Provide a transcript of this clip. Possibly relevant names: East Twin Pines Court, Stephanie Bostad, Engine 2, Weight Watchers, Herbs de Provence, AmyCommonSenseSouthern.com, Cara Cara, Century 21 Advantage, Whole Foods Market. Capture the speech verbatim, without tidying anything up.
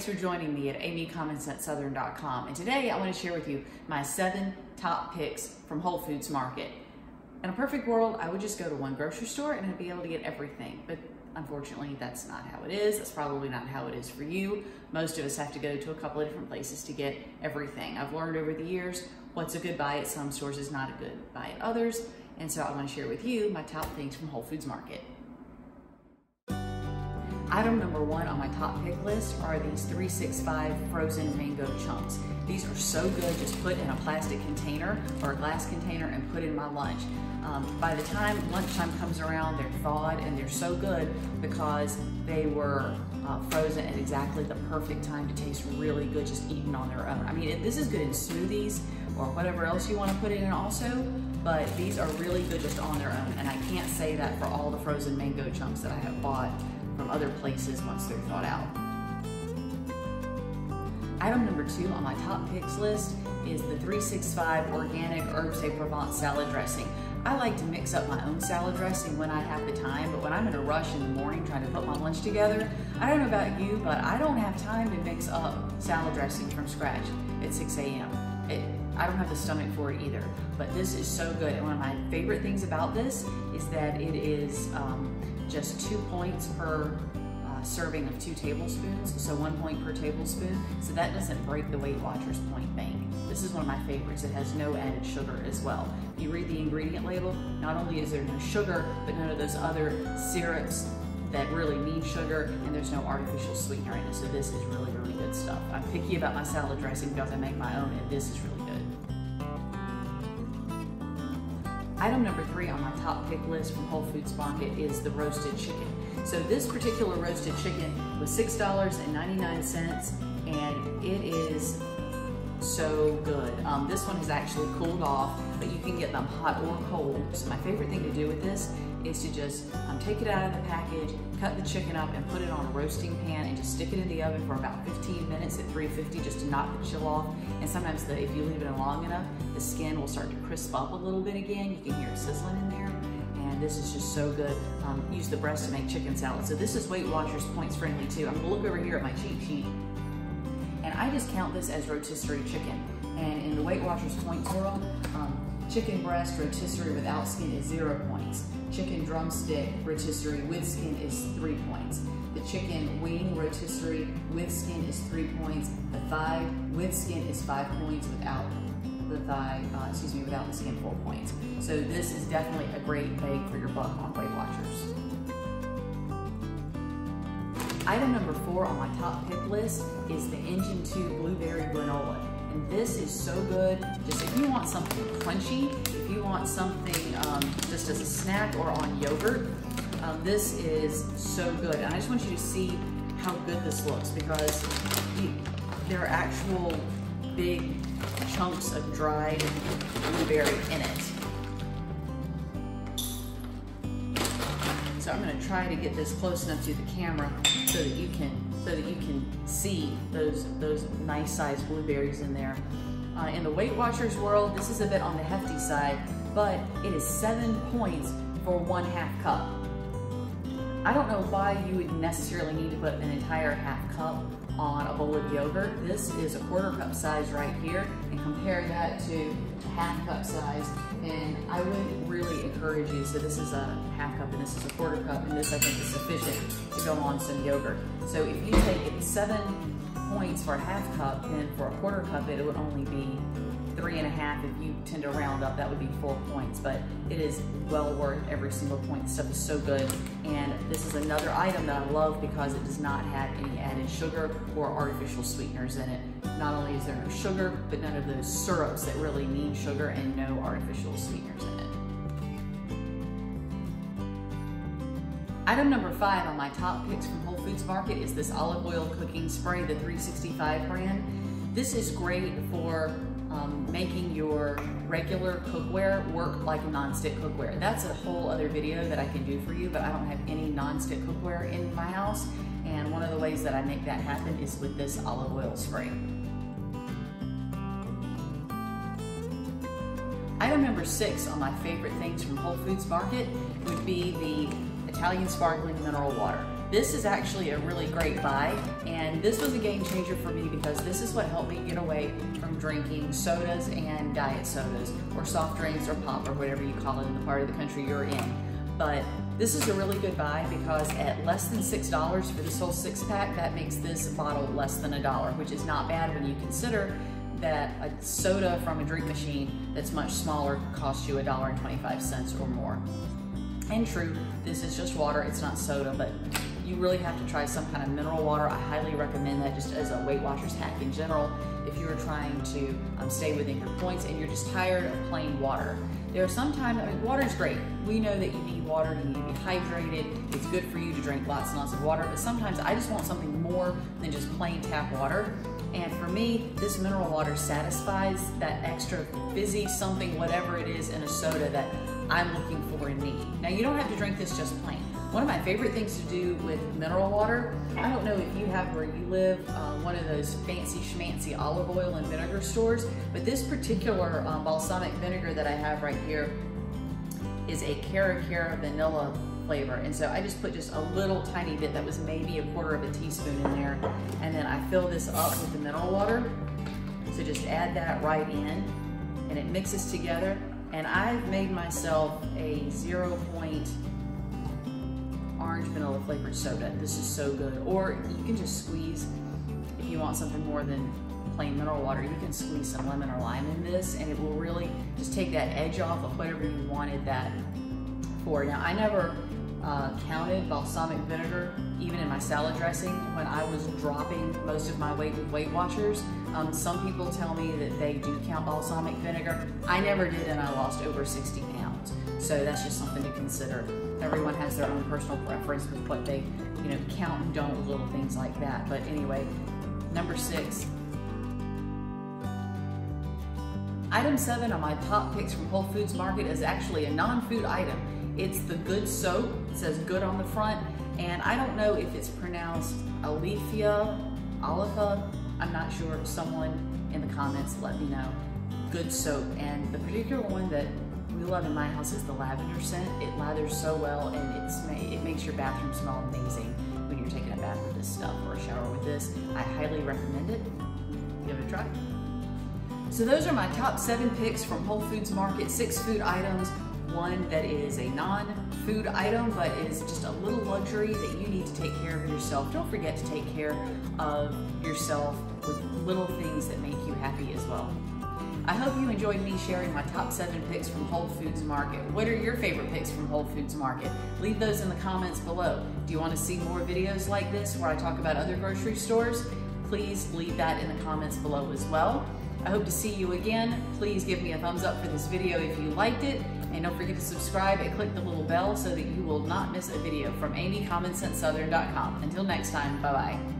thanks for joining me at Amy Common Sense Southern dot com. And today I want to share with you my seven top picks from Whole Foods Market. In a perfect world, I would just go to one grocery store and I'd be able to get everything. But unfortunately, that's not how it is. That's probably not how it is for you. Most of us have to go to a couple of different places to get everything. I've learned over the years, what's a good buy at some stores is not a good buy at others. And so I want to share with you my top things from Whole Foods Market. Item number one on my top pick list are these three sixty-five frozen mango chunks. These are so good, just put in a plastic container or a glass container and put in my lunch. Um, by the time lunchtime comes around, they're thawed and they're so good because they were uh, frozen at exactly the perfect time to taste really good just eaten on their own. I mean, this is good in smoothies or whatever else you want to put it in also, but these are really good just on their own. And I can't say that for all the frozen mango chunks that I have bought from other places once they're thought out. Item number two on my top picks list is the three sixty-five organic Herbs de Provence salad dressing. I like to mix up my own salad dressing when I have the time, but when I'm in a rush in the morning trying to put my lunch together, I don't know about you, but I don't have time to mix up salad dressing from scratch at six A M I don't have the stomach for it either, but this is so good. And one of my favorite things about this is that it is um, just two points per uh, serving of two tablespoons, so one point per tablespoon. So that doesn't break the Weight Watchers point bank. This is one of my favorites. It has no added sugar as well. If you read the ingredient label, not only is there no sugar, but none of those other syrups that really need sugar, and there's no artificial sweetener in it. So this is really, really good stuff. I'm picky about my salad dressing because I make my own, and this is really good. Item number three on my top pick list from Whole Foods Market is the roasted chicken. So this particular roasted chicken was six ninety-nine, and it is so good. Um, this one has actually cooled off, but you can get them hot or cold. So my favorite thing to do with this is to just um, take it out of the package, cut the chicken up, and put it on a roasting pan and just stick it in the oven for about fifteen minutes at three fifty just to knock the chill off. And sometimes the, if you leave it long enough, the skin will start to crisp up a little bit again. You can hear it sizzling in there. And this is just so good. Um, use the breast to make chicken salad. So this is Weight Watchers points friendly too. I'm gonna look over here at my cheat sheet. And I just count this as rotisserie chicken. And in the Weight Watchers points world, um, chicken breast rotisserie without skin is zero points. Chicken drumstick rotisserie with skin is three points. The chicken wing rotisserie with skin is three points. The thigh with skin is five points. Without the thigh, uh, excuse me, without the skin, four points. So this is definitely a great bang for your buck on Weight Watchers. Item number four on my top pick list is the Engine two blueberry granola. And this is so good. Just if you want something crunchy, if you want something um, just as a snack or on yogurt, um, this is so good. And I just want you to see how good this looks because you, there are actual big chunks of dried blueberry in it. So I'm going to try to get this close enough to the camera so that you can so that you can see those, those nice sized blueberries in there. Uh, in the Weight Watchers world, this is a bit on the hefty side, but it is seven points for one half cup. I don't know why you would necessarily need to put an entire half cup on a bowl of yogurt. This is a quarter cup size right here, and compare that to a half cup size, and I would really encourage you, so this is a half cup and this is a quarter cup, and this I think is sufficient to go on some yogurt. So if you take it seven points for a half cup, then for a quarter cup it would only be three and a half. If you tend to round up, that would be four points, but it is well worth every single point. This stuff is so good, and this is another item that I love because it does not have any added sugar or artificial sweeteners in it. Not only is there no sugar, but none of those syrups that really need sugar and no artificial sweeteners in it. Item number five on my top picks from Whole Foods Market is this olive oil cooking spray, the three sixty-five brand. This is great for Um, making your regular cookware work like nonstick cookware. That's a whole other video that I can do for you, but I don't have any nonstick cookware in my house, and one of the ways that I make that happen is with this olive oil spray. Item number six on my favorite things from Whole Foods Market would be the Italian sparkling mineral water. This is actually a really great buy, and this was a game changer for me because this is what helped me get away from drinking sodas and diet sodas or soft drinks or pop or whatever you call it in the part of the country you're in. But this is a really good buy because at less than six dollars for this whole six pack, that makes this bottle less than a dollar, which is not bad when you consider that a soda from a drink machine that's much smaller costs you a dollar and twenty-five cents or more. And true, this is just water, it's not soda, but you really have to try some kind of mineral water. I highly recommend that just as a Weight Watchers hack in general if you're trying to um, stay within your points and you're just tired of plain water. There are some times, I mean, water's great. We know that you need water, you need to be hydrated. It's good for you to drink lots and lots of water, but sometimes I just want something more than just plain tap water. And for me, this mineral water satisfies that extra fizzy something, whatever it is in a soda that I'm looking for and need. Now, you don't have to drink this just plain. One of my favorite things to do with mineral water, I don't know if you have where you live uh, one of those fancy schmancy olive oil and vinegar stores, but this particular um, balsamic vinegar that I have right here is a Cara Cara vanilla flavor. And so I just put just a little tiny bit, that was maybe a quarter of a teaspoon in there. And then I fill this up with the mineral water. So just add that right in and it mixes together. And I've made myself a zero point orange vanilla flavored soda. This is so good. Or you can just squeeze, if you want something more than plain mineral water, you can squeeze some lemon or lime in this and it will really just take that edge off of whatever you wanted that for. Now, I never uh, counted balsamic vinegar even in my salad dressing when I was dropping most of my weight with Weight Watchers. Um, some people tell me that they do count balsamic vinegar. I never did, and I lost over sixty pounds. So that's just something to consider. Everyone has their own personal preference with what they, you know, count and don't, little things like that. But anyway, number six. Item seven on my top picks from Whole Foods Market is actually a non-food item. It's the Good soap. It says Good on the front, and I don't know if it's pronounced Alethea, Olifa, I'm not sure. Someone in the comments let me know. Good soap, and the particular one that we love in my house is the lavender scent. It lathers so well, and it's it makes your bathroom smell amazing when you're taking a bath with this stuff or a shower with this. I highly recommend it. Give it a try. So those are my top seven picks from Whole Foods Market, six food items, one that is a non-food item but is just a little luxury that you need to take care of yourself. Don't forget to take care of yourself with little things that make you happy as well. I hope you enjoyed me sharing my top seven picks from Whole Foods Market. What are your favorite picks from Whole Foods Market? Leave those in the comments below. Do you want to see more videos like this where I talk about other grocery stores? Please leave that in the comments below as well. I hope to see you again. Please give me a thumbs up for this video if you liked it. And don't forget to subscribe and click the little bell so that you will not miss a video from Amy Common Sense Southern dot com. Until next time, bye-bye.